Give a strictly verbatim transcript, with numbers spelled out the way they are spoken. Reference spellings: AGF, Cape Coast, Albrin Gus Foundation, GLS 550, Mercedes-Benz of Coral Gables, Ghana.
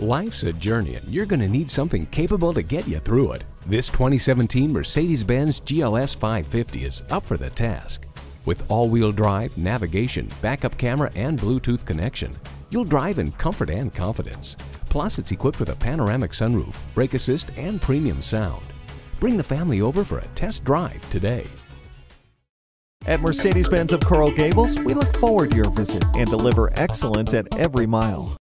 Life's a journey and you're going to need something capable to get you through it. This twenty seventeen Mercedes-Benz G L S five fifty is up for the task. With all-wheel drive, navigation, backup camera, and Bluetooth connection, you'll drive in comfort and confidence. Plus, it's equipped with a panoramic sunroof, brake assist, and premium sound. Bring the family over for a test drive today. At Mercedes-Benz of Coral Gables, we look forward to your visit and deliver excellence at every mile.